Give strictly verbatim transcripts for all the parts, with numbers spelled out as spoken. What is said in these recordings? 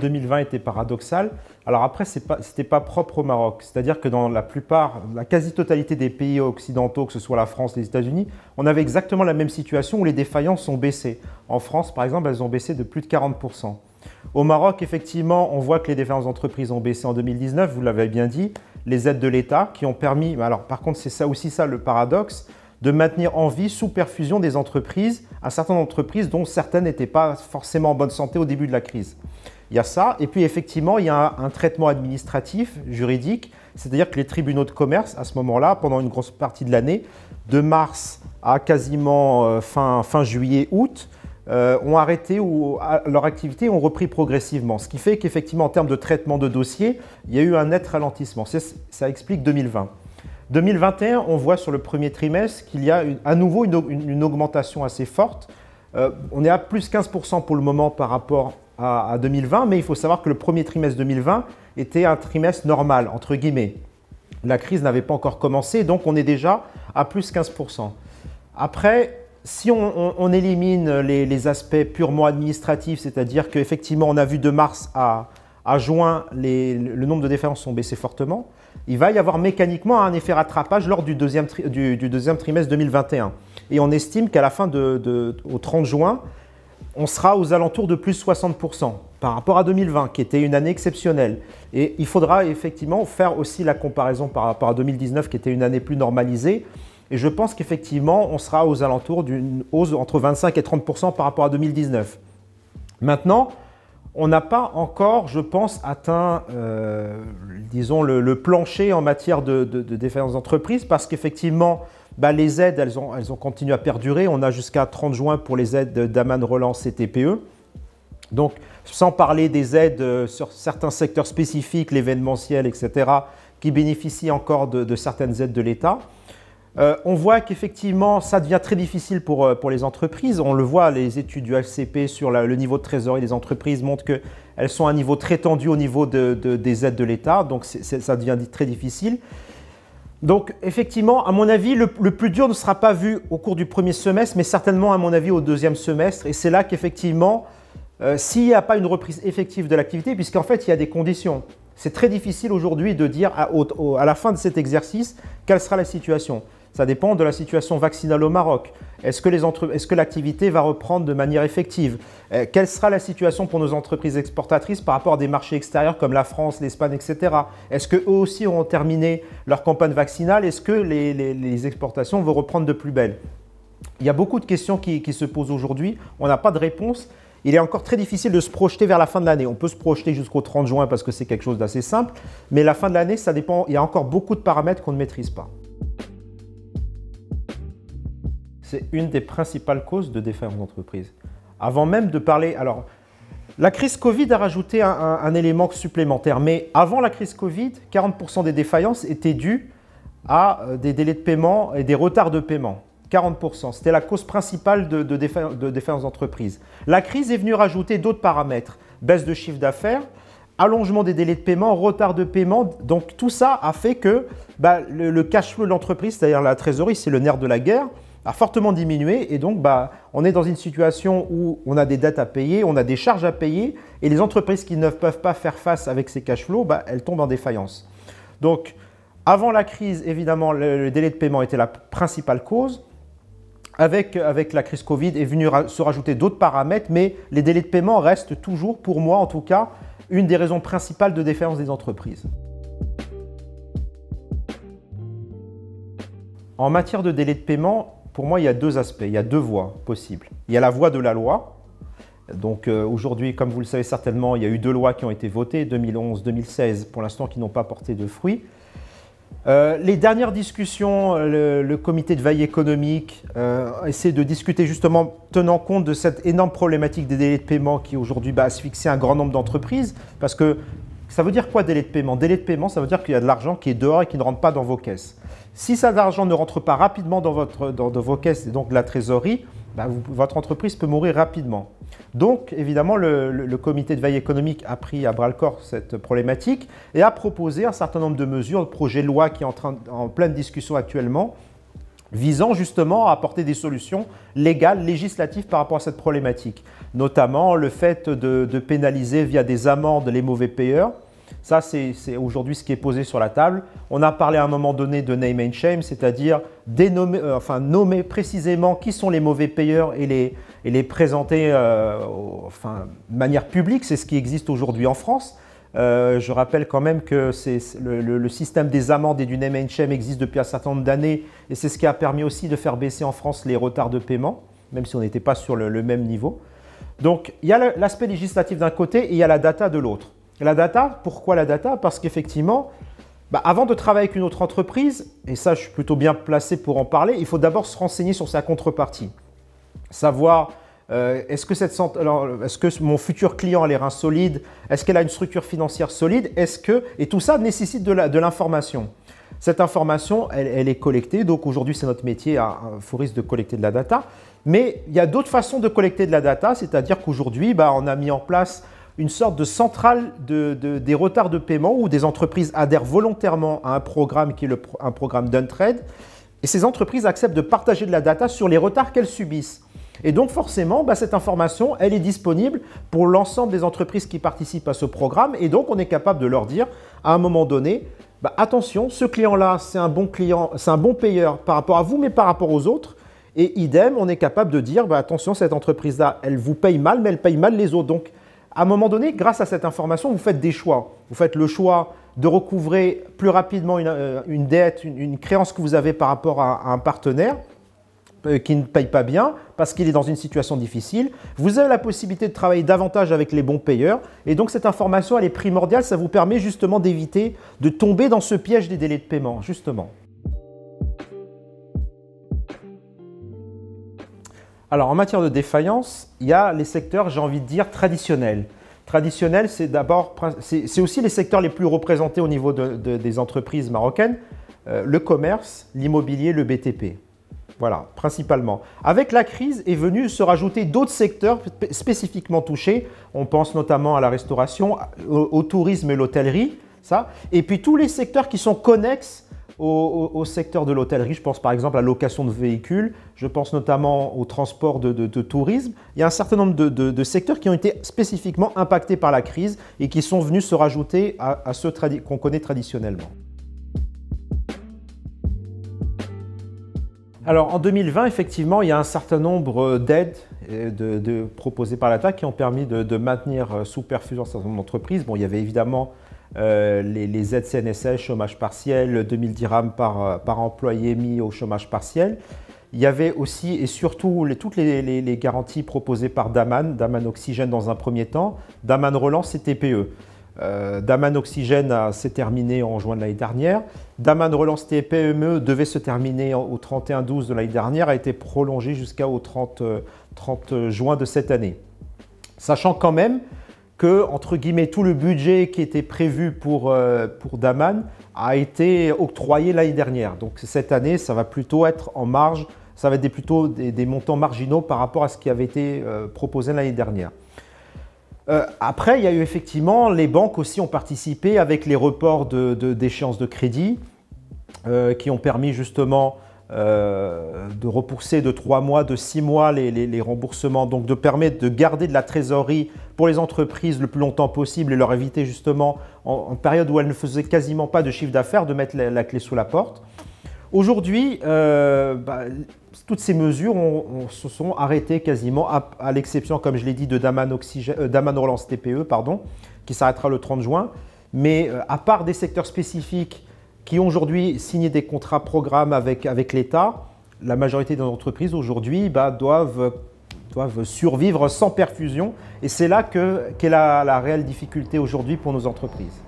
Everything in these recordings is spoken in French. deux mille vingt était paradoxal. Alors après, ce n'était pas propre au Maroc. C'est-à-dire que dans la plupart, la quasi-totalité des pays occidentaux, que ce soit la France, les États-Unis, on avait exactement la même situation où les défaillances ont baissé. En France, par exemple, elles ont baissé de plus de quarante pour cent. Au Maroc, effectivement, on voit que les défaillances d'entreprises ont baissé en deux mille dix-neuf, vous l'avez bien dit. Les aides de l'État qui ont permis, alors par contre, c'est ça aussi ça le paradoxe, de maintenir en vie sous perfusion des entreprises, à certaines entreprises dont certaines n'étaient pas forcément en bonne santé au début de la crise. Il y a ça, et puis effectivement, il y a un, un traitement administratif, juridique, c'est-à-dire que les tribunaux de commerce, à ce moment-là, pendant une grosse partie de l'année, de mars à quasiment euh, fin, fin juillet, août, euh, ont arrêté ou, à, leur activité et ont repris progressivement. Ce qui fait qu'effectivement, en termes de traitement de dossiers, il y a eu un net ralentissement. Ça explique deux mille vingt. deux mille vingt et un, on voit sur le premier trimestre qu'il y a une, à nouveau une, une, une augmentation assez forte. Euh, on est à plus quinze pour cent pour le moment par rapport à, à deux mille vingt, mais il faut savoir que le premier trimestre deux mille vingt était un trimestre normal, entre guillemets. La crise n'avait pas encore commencé, donc on est déjà à plus quinze pour cent. Après, si on, on, on élimine les, les aspects purement administratifs, c'est-à-dire qu'effectivement, on a vu de mars à, à juin, les, le nombre de défaillances ont baissé fortement. Il va y avoir mécaniquement un effet rattrapage lors du deuxième, tri du, du deuxième trimestre deux mille vingt et un. Et on estime qu'à la fin de, de, au trente juin, on sera aux alentours de plus soixante pour cent par rapport à deux mille vingt, qui était une année exceptionnelle. Et il faudra effectivement faire aussi la comparaison par rapport à deux mille dix-neuf, qui était une année plus normalisée. Et je pense qu'effectivement, on sera aux alentours d'une hausse entre vingt-cinq et trente pour cent par rapport à deux mille dix-neuf. Maintenant, on n'a pas encore, je pense, atteint euh, disons, le, le plancher en matière de, de, de défaillance d'entreprise parce qu'effectivement, bah, les aides, elles ont, elles ont continué à perdurer. On a jusqu'à trente juin pour les aides de Damane Relance et T P E. Donc, sans parler des aides sur certains secteurs spécifiques, l'événementiel, et cetera, qui bénéficient encore de, de certaines aides de l'État. Euh, on voit qu'effectivement, ça devient très difficile pour, pour les entreprises. On le voit, les études du H C P sur la, le niveau de trésorerie des entreprises montrent qu'elles sont à un niveau très tendu au niveau de, de, des aides de l'État. Donc, c'est, c'est, ça devient très difficile. Donc, effectivement, à mon avis, le, le plus dur ne sera pas vu au cours du premier semestre, mais certainement, à mon avis, au deuxième semestre. Et c'est là qu'effectivement, euh, s'il n'y a pas une reprise effective de l'activité, puisqu'en fait, il y a des conditions. C'est très difficile aujourd'hui de dire à, au, à la fin de cet exercice quelle sera la situation. Ça dépend de la situation vaccinale au Maroc. Est-ce que l'activité va reprendre de manière effective? euh, Quelle sera la situation pour nos entreprises exportatrices par rapport à des marchés extérieurs comme la France, l'Espagne, et cetera? Est-ce qu'eux aussi auront terminé leur campagne vaccinale? Est-ce que les, les, les exportations vont reprendre de plus belle? Il y a beaucoup de questions qui, qui se posent aujourd'hui. On n'a pas de réponse. Il est encore très difficile de se projeter vers la fin de l'année. On peut se projeter jusqu'au trente juin parce que c'est quelque chose d'assez simple. Mais la fin de l'année, ça dépend. Il y a encore beaucoup de paramètres qu'on ne maîtrise pas. C'est une des principales causes de défaillance d'entreprise. Avant même de parler… Alors, la crise Covid a rajouté un, un, un élément supplémentaire, mais avant la crise Covid, quarante pour cent des défaillances étaient dues à des délais de paiement et des retards de paiement. quarante pour cent, c'était la cause principale de, de, défa... de défaillance d'entreprise. La crise est venue rajouter d'autres paramètres, baisse de chiffre d'affaires, allongement des délais de paiement, retard de paiement. Donc, tout ça a fait que bah, le, le cash flow de l'entreprise, c'est-à-dire la trésorerie, c'est le nerf de la guerre, a fortement diminué et donc bah, on est dans une situation où on a des dettes à payer, on a des charges à payer et les entreprises qui ne peuvent pas faire face avec ces cash flows, bah, elles tombent en défaillance. Donc avant la crise, évidemment, le, le délai de paiement était la principale cause. Avec, avec la crise Covid est venu ra- se rajouter d'autres paramètres, mais les délais de paiement restent toujours, pour moi en tout cas, une des raisons principales de défaillance des entreprises. En matière de délai de paiement, pour moi, il y a deux aspects, il y a deux voies possibles. Il y a la voie de la loi. Donc euh, aujourd'hui, comme vous le savez certainement, il y a eu deux lois qui ont été votées, deux mille onze deux mille seize, pour l'instant qui n'ont pas porté de fruits. Euh, les dernières discussions, le, le comité de veille économique euh, essaie de discuter justement tenant compte de cette énorme problématique des délais de paiement qui aujourd'hui bah, asphyxie un grand nombre d'entreprises. Parce que ça veut dire quoi délai de paiement? Délai de paiement, ça veut dire qu'il y a de l'argent qui est dehors et qui ne rentre pas dans vos caisses. Si cet argent ne rentre pas rapidement dans, votre, dans, dans vos caisses et donc la trésorerie, bah vous, votre entreprise peut mourir rapidement. Donc, évidemment, le, le, le comité de veille économique a pris à bras-le-corps cette problématique et a proposé un certain nombre de mesures, de projets de loi qui est en, train, en pleine discussion actuellement visant justement à apporter des solutions légales, législatives par rapport à cette problématique. Notamment le fait de, de pénaliser via des amendes les mauvais payeurs. Ça, c'est aujourd'hui ce qui est posé sur la table. On a parlé à un moment donné de name and shame, c'est-à-dire dénommer, euh, enfin, nommer précisément qui sont les mauvais payeurs et les, et les présenter euh, au, enfin, de manière publique. C'est ce qui existe aujourd'hui en France. Euh, je rappelle quand même que c'est, le, le, le système des amendes et du name and shame existe depuis un certain nombre d'années et c'est ce qui a permis aussi de faire baisser en France les retards de paiement, même si on n'était pas sur le, le même niveau. Donc, il y a l'aspect législatif d'un côté et il y a la data de l'autre. La data, pourquoi la data? Parce qu'effectivement, bah avant de travailler avec une autre entreprise, et ça je suis plutôt bien placé pour en parler, il faut d'abord se renseigner sur sa contrepartie. Savoir, euh, est-ce que, est-ce que mon futur client a les reins solides? Est-ce qu'elle a une structure financière solide? Est-ce que, et tout ça nécessite de l'information. Cette information, elle, elle est collectée. Donc aujourd'hui, c'est notre métier à Inforisk de collecter de la data. Mais il y a d'autres façons de collecter de la data, c'est-à-dire qu'aujourd'hui, bah, on a mis en place une sorte de centrale de, de, des retards de paiement où des entreprises adhèrent volontairement à un programme qui est le, un programme d'Untrade. Et ces entreprises acceptent de partager de la data sur les retards qu'elles subissent. Et donc forcément, bah, cette information, elle est disponible pour l'ensemble des entreprises qui participent à ce programme. Et donc, on est capable de leur dire à un moment donné, bah, attention, ce client-là, c'est un bon client, c'est un bon payeur par rapport à vous, mais par rapport aux autres. Et idem, on est capable de dire, bah, attention, cette entreprise-là, elle vous paye mal, mais elle paye mal les autres. Donc, à un moment donné, grâce à cette information, vous faites des choix. Vous faites le choix de recouvrer plus rapidement une, euh, une dette, une, une créance que vous avez par rapport à, à un partenaire qui ne paye pas bien parce qu'il est dans une situation difficile. Vous avez la possibilité de travailler davantage avec les bons payeurs. Et donc, cette information, elle est primordiale. Ça vous permet justement d'éviter de tomber dans ce piège des délais de paiement, justement. Alors, en matière de défaillance, il y a les secteurs, j'ai envie de dire, traditionnels. Traditionnels, c'est d'abord, c'est aussi les secteurs les plus représentés au niveau de, de, des entreprises marocaines, euh, le commerce, l'immobilier, le B T P. Voilà, principalement. Avec la crise est venu se rajouter d'autres secteurs spécifiquement touchés. On pense notamment à la restauration, au, au tourisme et l'hôtellerie, ça. Et puis tous les secteurs qui sont connexes Au, au secteur de l'hôtellerie. Je pense par exemple à la location de véhicules, je pense notamment au transport de, de, de tourisme. Il y a un certain nombre de, de, de secteurs qui ont été spécifiquement impactés par la crise et qui sont venus se rajouter à, à ceux qu'on connaît traditionnellement. Alors en deux mille vingt, effectivement, il y a un certain nombre d'aides de, de, proposées par l'État qui ont permis de, de maintenir sous perfusion un certain nombre d'entreprises. Bon, il y avait évidemment Euh, les, les aides C N S S, chômage partiel, deux mille dirhams par, par employé mis au chômage partiel. Il y avait aussi et surtout les, toutes les, les, les garanties proposées par Damane, Damane Oxygène dans un premier temps, Damane Relance et T P E. Euh, Damane Oxygène s'est terminé en juin de l'année dernière. Damane Relance T P M E devait se terminer au trente et un douze de l'année dernière, a été prolongé jusqu'au trente juin de cette année. Sachant quand même que, entre guillemets, tout le budget qui était prévu pour, euh, pour Damane a été octroyé l'année dernière. Donc cette année, ça va plutôt être en marge, ça va être des, plutôt des, des montants marginaux par rapport à ce qui avait été euh, proposé l'année dernière. Euh, après, il y a eu effectivement, les banques aussi ont participé avec les reports de, de, d'échéances de crédit euh, qui ont permis justement Euh, de repousser de trois mois, de six mois les, les, les remboursements, donc de permettre de garder de la trésorerie pour les entreprises le plus longtemps possible et leur éviter justement, en, en période où elles ne faisaient quasiment pas de chiffre d'affaires, de mettre la, la clé sous la porte. Aujourd'hui, euh, bah, toutes ces mesures ont, ont, se sont arrêtées quasiment, à, à l'exception, comme je l'ai dit, de Damane Oxygène, euh, Damane Relance T P E, pardon, qui s'arrêtera le trente juin. Mais euh, à part des secteurs spécifiques qui ont aujourd'hui signé des contrats programmes avec, avec l'État, la majorité des entreprises aujourd'hui bah, doivent, doivent survivre sans perfusion. Et c'est là que, qu'est la, la réelle difficulté aujourd'hui pour nos entreprises.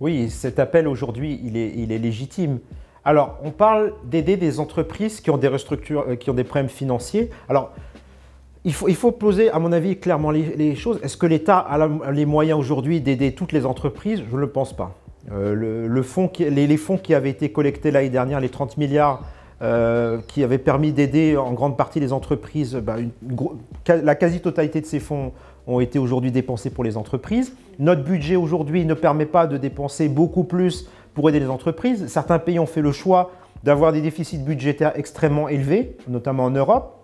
Oui, cet appel aujourd'hui, il est, il est légitime. Alors, on parle d'aider des entreprises qui ont des, restructures, qui ont des problèmes financiers. Alors, Il faut, il faut poser, à mon avis, clairement les, les choses. Est-ce que l'État a la, les moyens aujourd'hui d'aider toutes les entreprises? Je ne le pense pas. Euh, le, le fonds qui, les, les fonds qui avaient été collectés l'année dernière, les trente milliards, euh, qui avaient permis d'aider en grande partie les entreprises, bah, une, une, la quasi-totalité de ces fonds ont été aujourd'hui dépensés pour les entreprises. Notre budget aujourd'hui ne permet pas de dépenser beaucoup plus pour aider les entreprises. Certains pays ont fait le choix d'avoir des déficits budgétaires extrêmement élevés, notamment en Europe,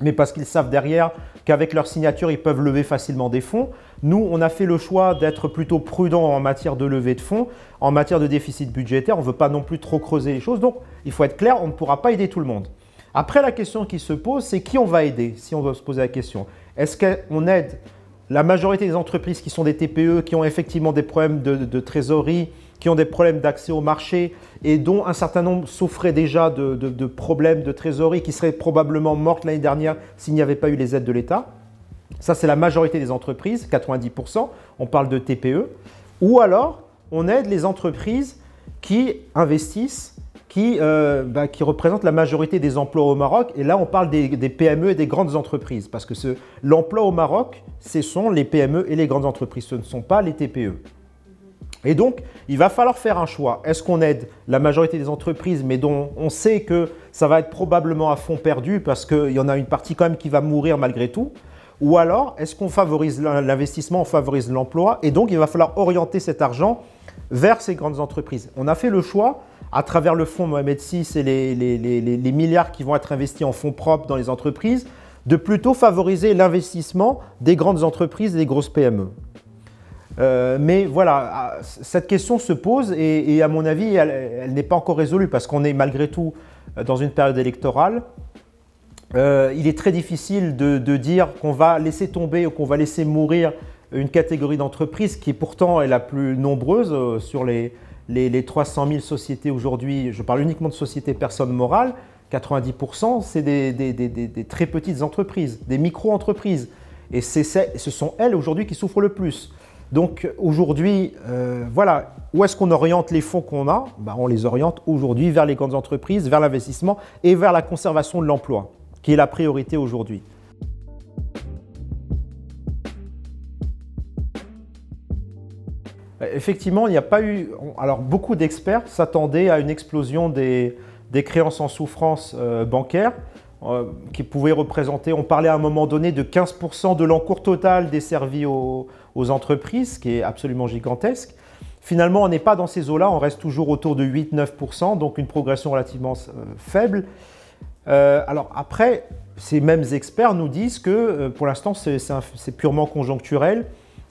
mais parce qu'ils savent derrière qu'avec leur signature, ils peuvent lever facilement des fonds. Nous, on a fait le choix d'être plutôt prudent en matière de levée de fonds, en matière de déficit budgétaire. On ne veut pas non plus trop creuser les choses. Donc, il faut être clair, on ne pourra pas aider tout le monde. Après, la question qui se pose, c'est qui on va aider, si on doit se poser la question. Est-ce qu'on aide la majorité des entreprises qui sont des T P E, qui ont effectivement des problèmes de, de, de trésorerie, qui ont des problèmes d'accès au marché et dont un certain nombre souffraient déjà de, de, de problèmes de trésorerie qui seraient probablement mortes l'année dernière s'il n'y avait pas eu les aides de l'État. Ça, c'est la majorité des entreprises, quatre-vingt-dix pour cent, on parle de T P E. Ou alors, on aide les entreprises qui investissent, qui, euh, bah, qui représentent la majorité des emplois au Maroc. Et là, on parle des, des P M E et des grandes entreprises parce que l'emploi au Maroc, ce sont les P M E et les grandes entreprises, ce ne sont pas les T P E. Et donc, il va falloir faire un choix. Est-ce qu'on aide la majorité des entreprises, mais dont on sait que ça va être probablement à fond perdu parce qu'il y en a une partie quand même qui va mourir malgré tout? Ou alors, est-ce qu'on favorise l'investissement, on favorise l'emploi? Et donc, il va falloir orienter cet argent vers ces grandes entreprises. On a fait le choix, à travers le fonds Mohamed six et les, les, les, les milliards qui vont être investis en fonds propres dans les entreprises, de plutôt favoriser l'investissement des grandes entreprises et des grosses P M E. Euh, mais voilà, cette question se pose et, et à mon avis, elle, elle n'est pas encore résolue parce qu'on est malgré tout dans une période électorale. Euh, il est très difficile de, de dire qu'on va laisser tomber ou qu'on va laisser mourir une catégorie d'entreprises qui pourtant est la plus nombreuse sur les, les, les trois cent mille sociétés aujourd'hui. Je parle uniquement de sociétés personnes morales. quatre-vingt-dix pour cent, c'est des, des, des, des, des très petites entreprises, des micro-entreprises. Et c'est, ce sont elles aujourd'hui qui souffrent le plus. Donc aujourd'hui, euh, voilà, où est-ce qu'on oriente les fonds qu'on a? Ben, on les oriente aujourd'hui vers les grandes entreprises, vers l'investissement et vers la conservation de l'emploi, qui est la priorité aujourd'hui. Effectivement, il n'y a pas eu… Alors beaucoup d'experts s'attendaient à une explosion des, des créances en souffrance euh, bancaires euh, qui pouvaient représenter… On parlait à un moment donné de quinze pour cent de l'encours total desservi aux… aux entreprises, ce qui est absolument gigantesque. Finalement, on n'est pas dans ces eaux-là, on reste toujours autour de huit neuf pour cent, donc une progression relativement faible. Euh, alors après, ces mêmes experts nous disent que pour l'instant, c'est purement conjoncturel,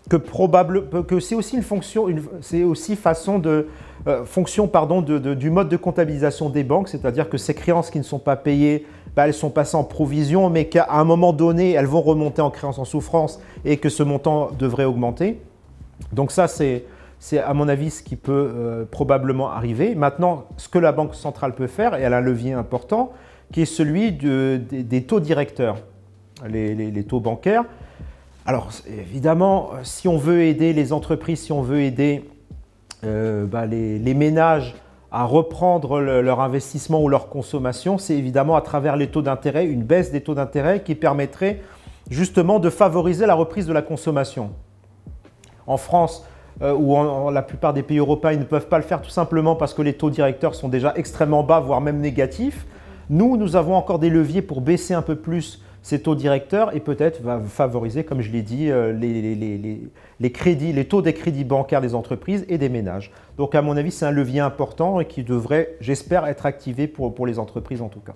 que, probable, que c'est aussi une fonction, une, c'est aussi façon de, euh, fonction pardon, de, de, du mode de comptabilisation des banques, c'est-à-dire que ces créances qui ne sont pas payées, bah, elles sont passées en provision, mais qu'à un moment donné, elles vont remonter en créance en souffrance et que ce montant devrait augmenter. Donc ça, c'est à mon avis ce qui peut euh, probablement arriver. Maintenant, ce que la Banque centrale peut faire, et elle a un levier important, qui est celui de, des, des taux directeurs, les, les, les taux bancaires. Alors évidemment, si on veut aider les entreprises, si on veut aider euh, bah, les, les ménages à reprendre le, leur investissement ou leur consommation, c'est évidemment à travers les taux d'intérêt, une baisse des taux d'intérêt qui permettrait justement de favoriser la reprise de la consommation. En France euh, ou en, en la plupart des pays européens, ils ne peuvent pas le faire tout simplement parce que les taux directeurs sont déjà extrêmement bas, voire même négatifs. Nous, nous avons encore des leviers pour baisser un peu plus ces taux directeurs et peut-être va favoriser, comme je l'ai dit, les, les, les, les, crédits, les taux des crédits bancaires des entreprises et des ménages. Donc à mon avis, c'est un levier important et qui devrait, j'espère, être activé pour, pour les entreprises en tout cas.